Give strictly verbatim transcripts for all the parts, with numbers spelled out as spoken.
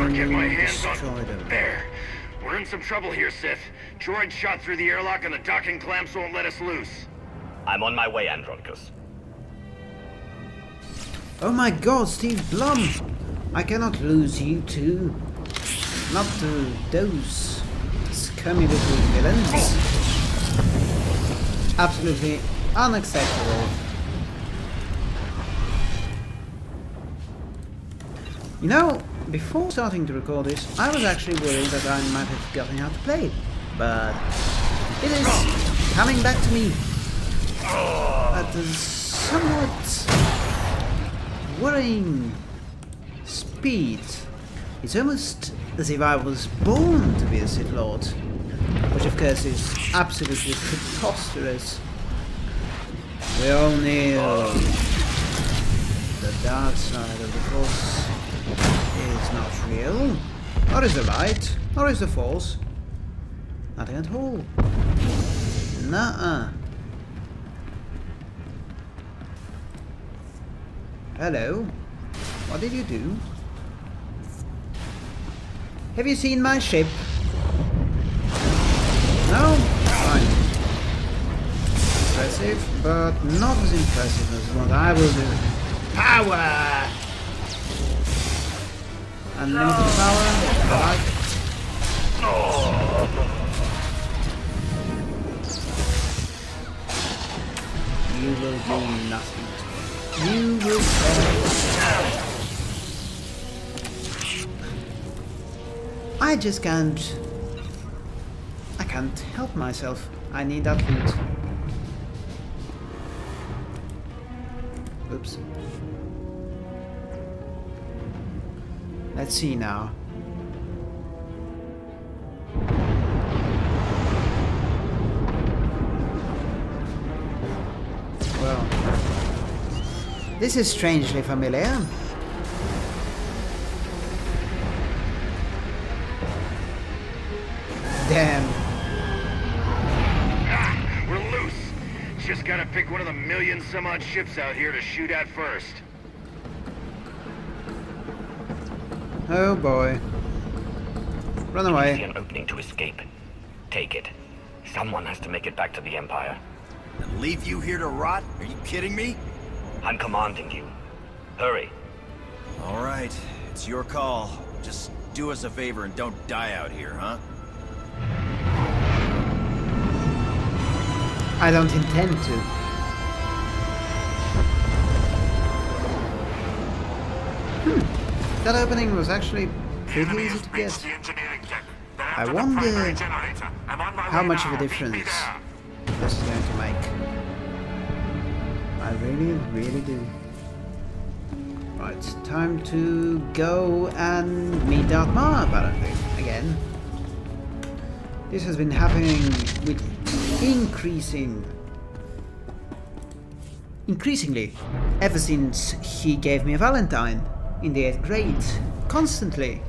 ever get my hands on them. There. We're in some trouble here, Sith. Droid shot through the airlock and the docking clamps won't let us loose. I'm on my way, Andronicus. Oh my god, Steve Blum! I cannot lose you two. Not to those scummy little villains. Absolutely unacceptable. You know, before starting to record this, I was actually worried that I might have forgotten how to play. But it is coming back to me. That is somewhat worrying. Speed. It's almost as if I was born to be a Sith Lord. Which of course is absolutely preposterous. We all know the dark side of the Force is not real. Nor is the light. Nor is the Force. Nothing at all. Nuh-uh. Hello. What did you do? Have you seen my ship? No? Fine. Impressive, but not as impressive as what I will do. Power! And not the power, but I... You will do nothing to me. You will fail. I just can't... I can't help myself. I need that loot. Oops. Let's see now. Well... This is strangely familiar. Damn. Ah, we're loose. Just gotta pick one of the million some odd ships out here to shoot at first. Oh boy. Run away. I see an opening to escape. Take it. Someone has to make it back to the Empire. And leave you here to rot? Are you kidding me? I'm commanding you. Hurry. All right. It's your call. Just do us a favor and don't die out here, huh? I don't intend to. Hmm. That opening was actually pretty easy to get. I wonder how much of a difference this is going to make. I really, really do. Right, time to go and meet Darth Marr, apparently, again. This has been happening with increasing, increasingly, ever since he gave me a Valentine in the eighth grade, constantly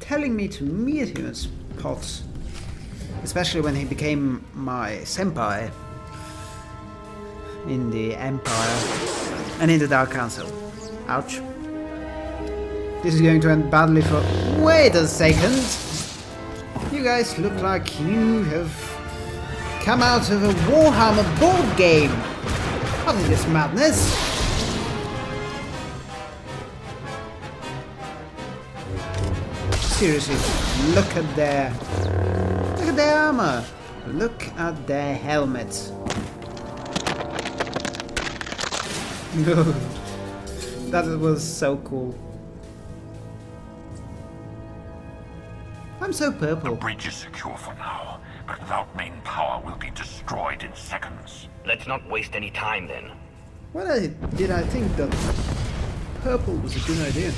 telling me to meet him at spots, especially when he became my senpai in the Empire and in the Dark Council. Ouch. This is going to end badly for... Wait a second! You guys look like you have... come out of a Warhammer board game! What is this madness? Seriously, look at their... Look at their armor! Look at their helmets! That was so cool. I'm so purple. The bridge is secure for now. But without main power will be destroyed in seconds. Let's not waste any time then. Well, I, did I think that purple was a good idea?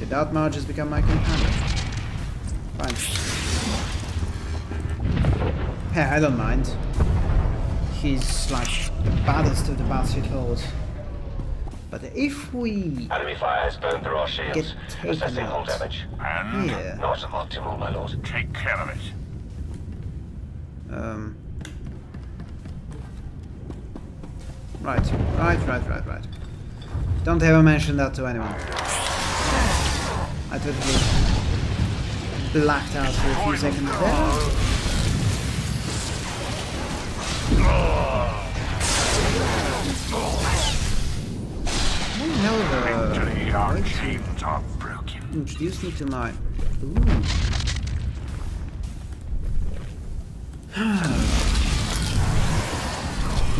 The Darth Marr has become my companion. Fine. Hey, I don't mind. He's like the baddest of the bad Sith Lords. But if we enemy fire has burned through our shields, assessing hull damage. And yeah. Not optimal, my lord. Take care of it. Um. Right, right, right, right, right. Don't ever mention that to anyone. I I totally blacked out for a few seconds there. Hello. Let's introduce you to my... Ooh.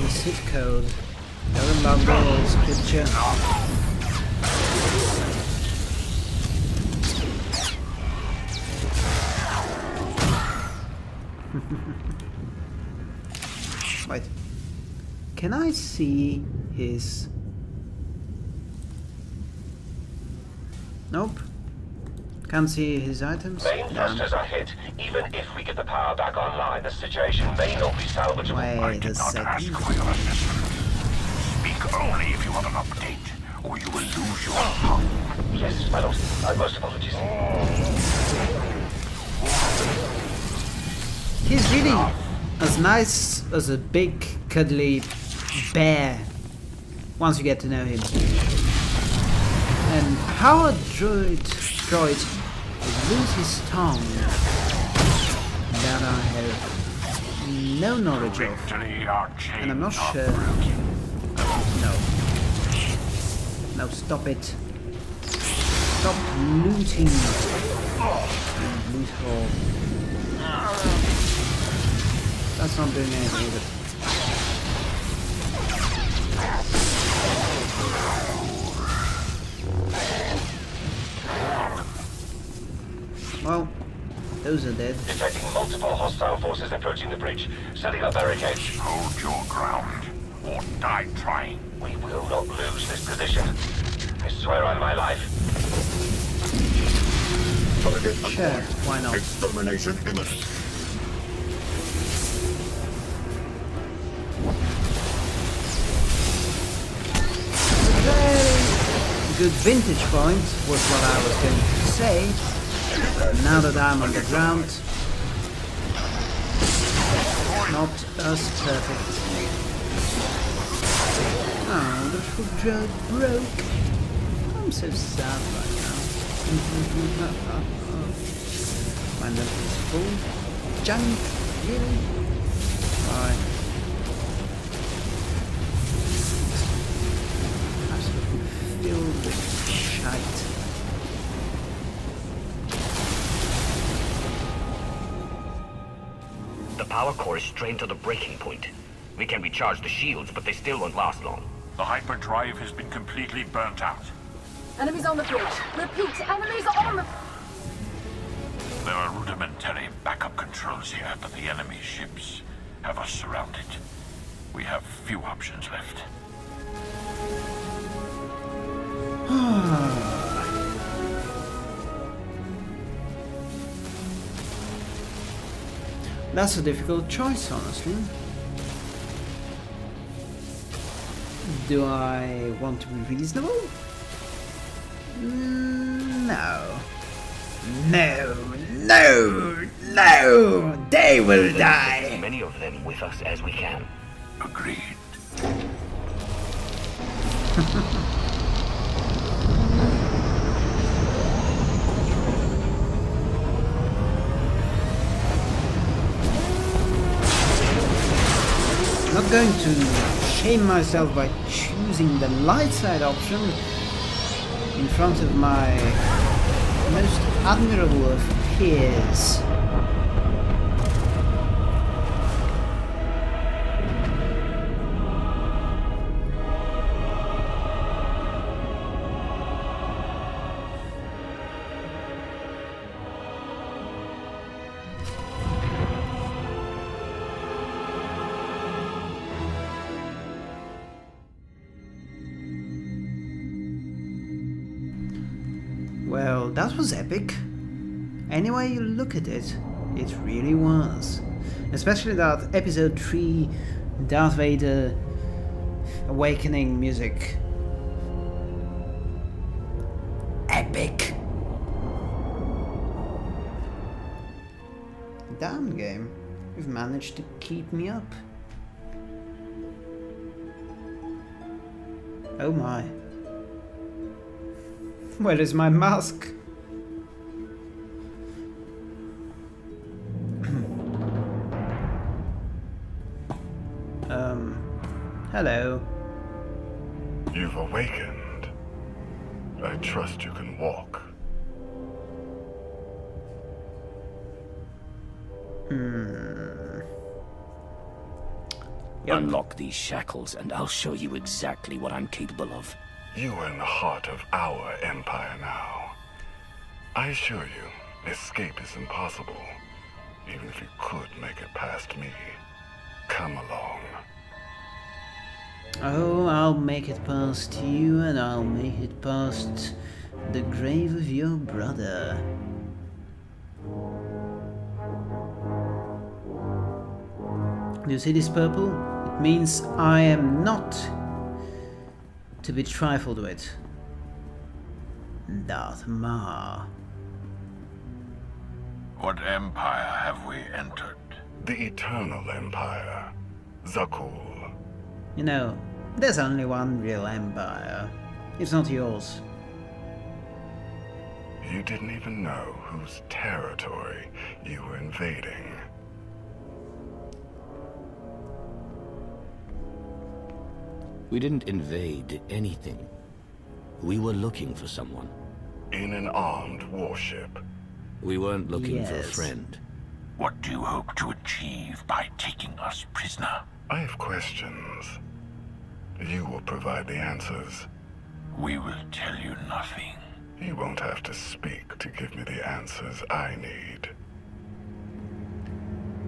Hit code. I remember this picture. Wait. Can I see his? Nope. Can't see his items. Main thrusters are hit. Even if we get the power back online, the situation may not be salvageable. Wait I did not ask for your assessment. Speak only if you have an update, or you will lose your power. Yes, my lord. I most apologies. He's really as nice as a big, cuddly bear. Once you get to know him. And how a droid... Droid lose his tongue that I have no knowledge of, and I'm not sure. No, no, stop it! Stop looting and loot hole. That's not doing anything with it. Well, those are dead. Detecting multiple hostile forces approaching the bridge. Setting up barricades. Hold your ground, or die trying. We will not lose this position. I swear on my life. Sure, why not? Extermination imminent. Very good vintage point was what I was going to say. Now that I'm on the ground, not as perfect. Oh, the foot drone broke. I'm so sad right now. My nose is full. Junk, really? Alright. Absolutely filled with shite. Power core is strained to the breaking point. We can recharge the shields, but they still won't last long. The hyperdrive has been completely burnt out. Enemies on the bridge. Repeat, enemies on the... There are rudimentary backup controls here, but the enemy ships have us surrounded. We have few options left. Ah. That's a difficult choice, honestly. Do I want to be reasonable? No. No, no, no! They will die! As many of them with us as we can. Agreed. I'm going to shame myself by choosing the light side option in front of my most admirable of peers. Well, that was epic. Any way you look at it, it really was. Especially that episode three Darth Vader Awakening music. Epic! Damn game, you've managed to keep me up. Oh my. Where is my mask? Hello. You've awakened. I trust you can walk. Hmm. Young. Unlock these shackles and I'll show you exactly what I'm capable of. You are in the heart of our empire now. I assure you, escape is impossible, even if you could make it past me. Come along. Oh, I'll make it past you, and I'll make it past the grave of your brother. Do you see this purple? It means I am not to be trifled with. Darth Marr. What empire have we entered? The Eternal Empire. Zakuul. You know, there's only one real empire. It's not yours. You didn't even know whose territory you were invading. We didn't invade anything. We were looking for someone. In an armed warship. We weren't looking yes. for a friend. What do you hope to achieve by taking us prisoner? I have questions. You will provide the answers. We will tell you nothing. You won't have to speak to give me the answers I need.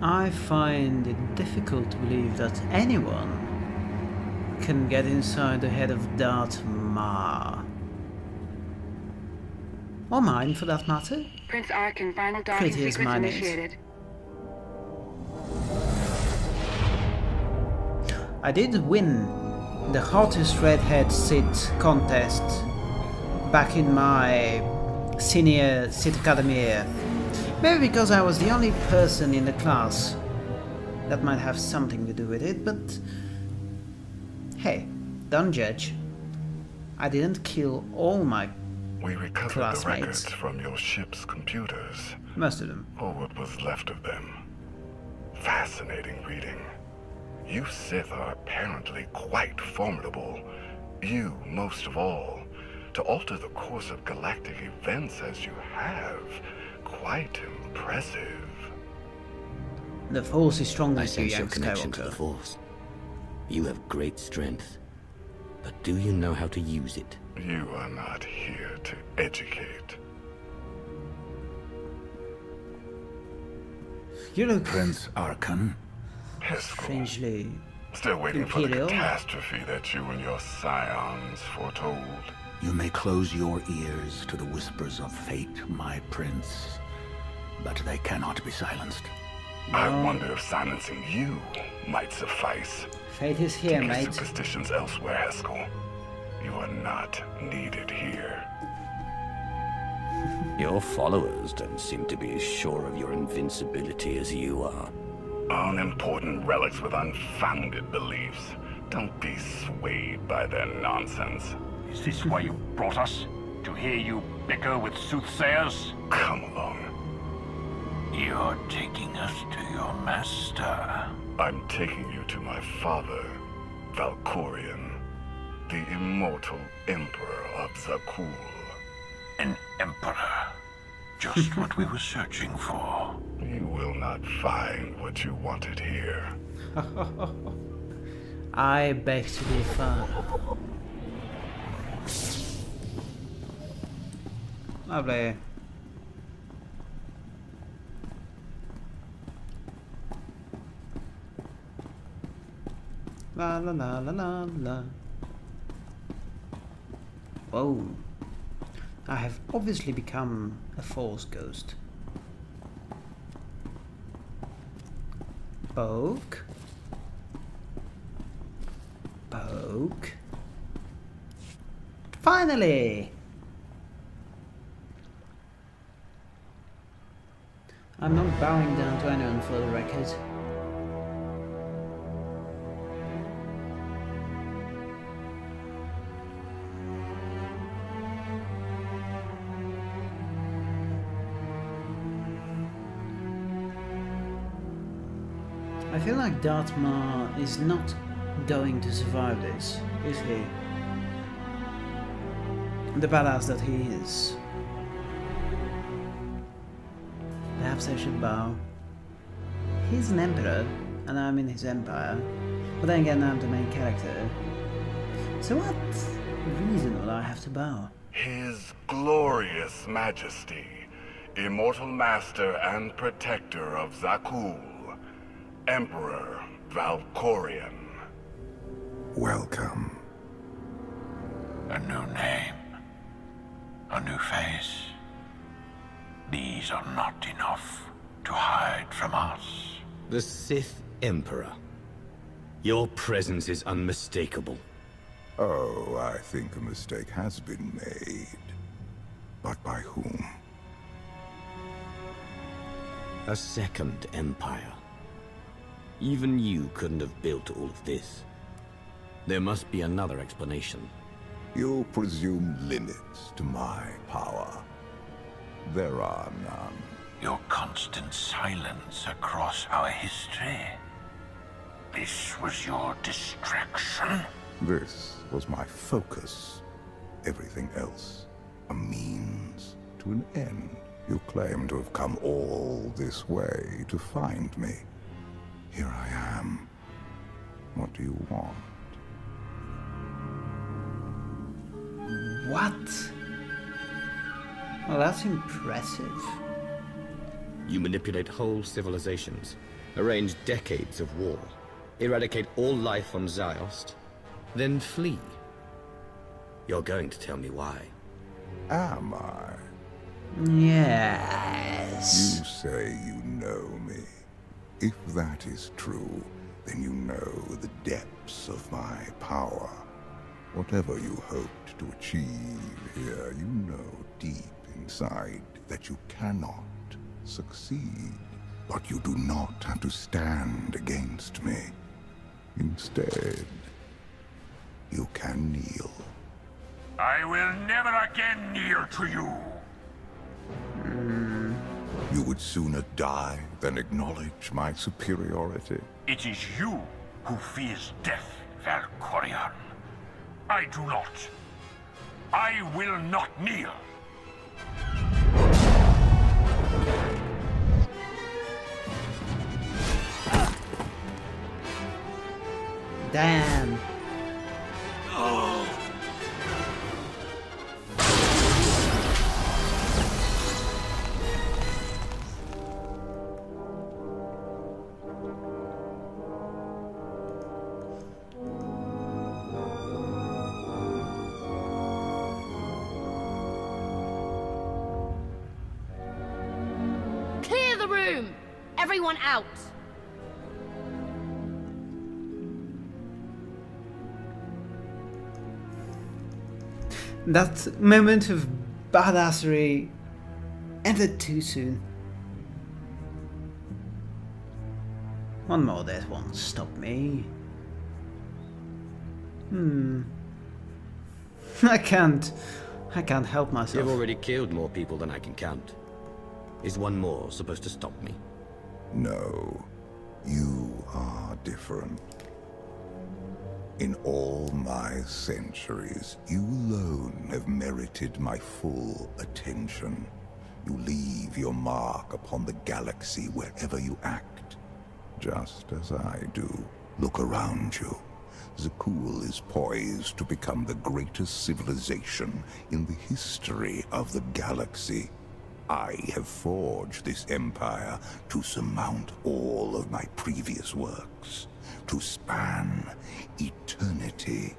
I find it difficult to believe that anyone can get inside the head of Darth Marr. Or mine, for that matter. Prince Arcann, final docking sequence initiated. I did win the hottest redhead sit contest back in my senior sit academy year. Maybe because I was the only person in the class. That might have something to do with it, but hey, don't judge. I didn't kill all my We recovered classmates. The records from your ship's computers. Most of them. Or what was left of them. Fascinating reading. You Sith are apparently quite formidable. You, most of all. To alter the course of galactic events as you have. Quite impressive. The Force is stronger than your connection to the Force. You have great strength, but do you know how to use it? You are not here to educate. You look... Prince Arcann. Heskel. Strangely... Still waiting imperial. For the catastrophe that you and your scions foretold. You may close your ears to the whispers of fate, my prince, but they cannot be silenced. No. I wonder if silencing you might suffice. Fate is here, mate. Take superstitions elsewhere, Heskel. You are not needed here. Your followers don't seem to be as sure of your invincibility as you are. Unimportant relics with unfounded beliefs. Don't be swayed by their nonsense. Is this why you brought us? To hear you bicker with soothsayers? Come along. You're taking us to your master. I'm taking you to my father, Valkorion, the immortal Emperor of Zakuul. An emperor. Just what we were searching for. You will not find what you wanted here. I beg to differ. Lovely. La la la la la la. Whoa. I have obviously become a Force ghost. Poke. Poke. Finally! I'm not bowing down to anyone for the record. I feel like Darth Marr is not going to survive this, is he? The badass that he is. Perhaps I should bow. He's an emperor, and I'm in his empire. But then again, I'm the main character. So what reason will I have to bow? His glorious majesty, immortal master and protector of Zakuul, Emperor Valkorion. Welcome. A new name. A new face. These are not enough to hide from us. The Sith Emperor. Your presence is unmistakable. Oh, I think a mistake has been made. But by whom? A second empire. Even you couldn't have built all of this. There must be another explanation. You presume limits to my power. There are none. Your constant silence across our history. This was your distraction? This was my focus. Everything else, a means to an end. You claim to have come all this way to find me. Here I am. What do you want? What? Well, that's impressive. You manipulate whole civilizations, arrange decades of war, eradicate all life on Zaost, then flee. You're going to tell me why. Am I? Yes. You say you know me. If that is true, then you know the depths of my power. Whatever you hoped to achieve here, you know deep inside that you cannot succeed. But you do not have to stand against me. Instead, you can kneel. I will never again kneel to you. Mm. You would sooner die than acknowledge my superiority. It is you who fears death, Valkorion. I do not. I will not kneel. Damn. Oh. Clear the room. Everyone out. That moment of badassery ended too soon. One more death won't stop me. Hmm. I can't. I can't help myself. You've already killed more people than I can count. Is one more supposed to stop me? No. You are different. In all my centuries, you alone have merited my full attention. You leave your mark upon the galaxy wherever you act, just as I do. Look around you. Zakuul is poised to become the greatest civilization in the history of the galaxy. I have forged this empire to surmount all of my previous works. To span eternity.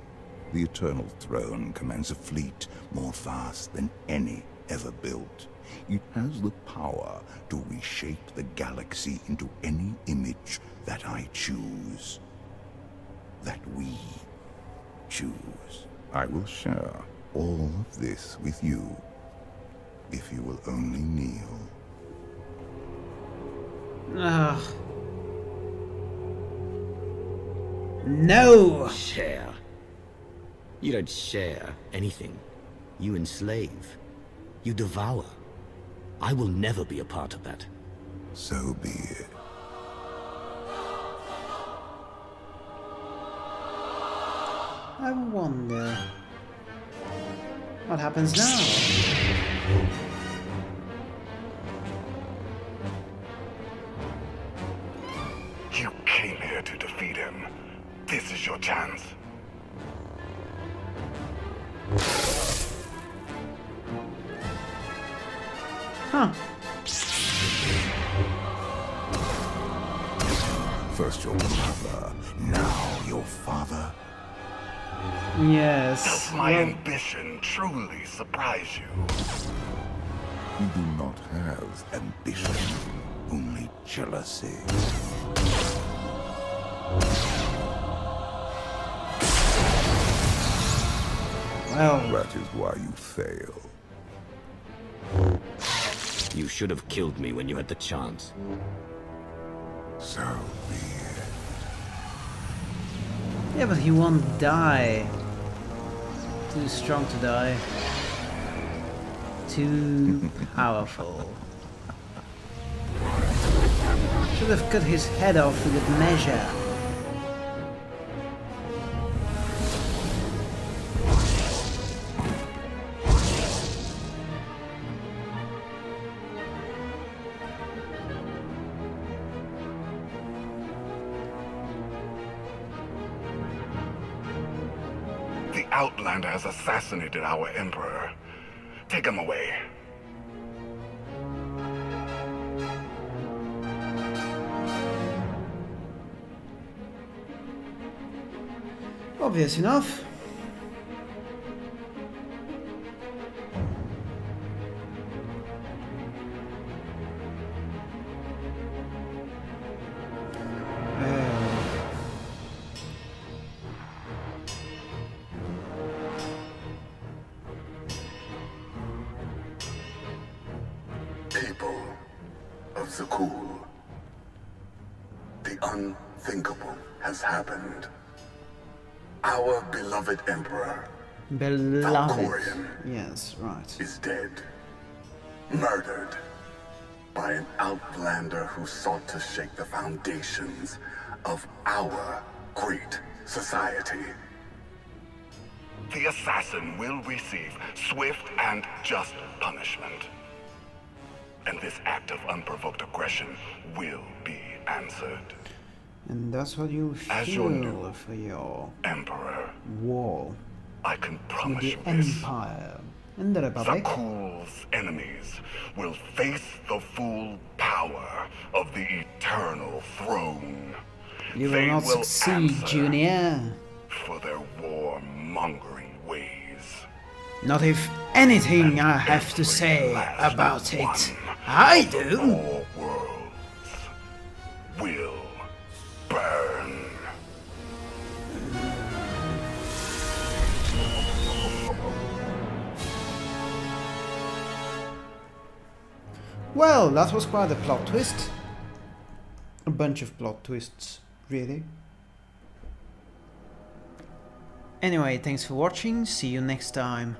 The Eternal Throne commands a fleet more vast than any ever built. It has the power to reshape the galaxy into any image that I choose. That we choose. I will share all of this with you, if you will only kneel. Ugh. No! Share. You don't share anything. You enslave. You devour. I will never be a part of that. So be it. I wonder what happens now. You came here to defeat him. This is your chance. Huh. First your mother, now your father. Yes. Does my yeah. ambition truly surprise you? You do not have ambition, only jealousy. Well, that is why you fail. You should have killed me when you had the chance. So be it. Yeah, but he won't die. Too strong to die. Too powerful. Should have cut his head off with good measure. Outlander has assassinated our Emperor. Take him away. Obvious enough. Valkorion, yes, right, is dead, murdered by an outlander who sought to shake the foundations of our great society. The assassin will receive swift and just punishment, and this act of unprovoked aggression will be answered. And that's what you feel as your new for your Emperor war. I can promise you this. Empire and the Republic. Zakuul's enemies will face the full power of the Eternal Throne. You will they not will succeed, Junior. For their warmongering ways. Not if anything and I have to say about it. I do. All worlds will burn. Well, that was quite a plot twist. A bunch of plot twists, really. Anyway, thanks for watching, see you next time.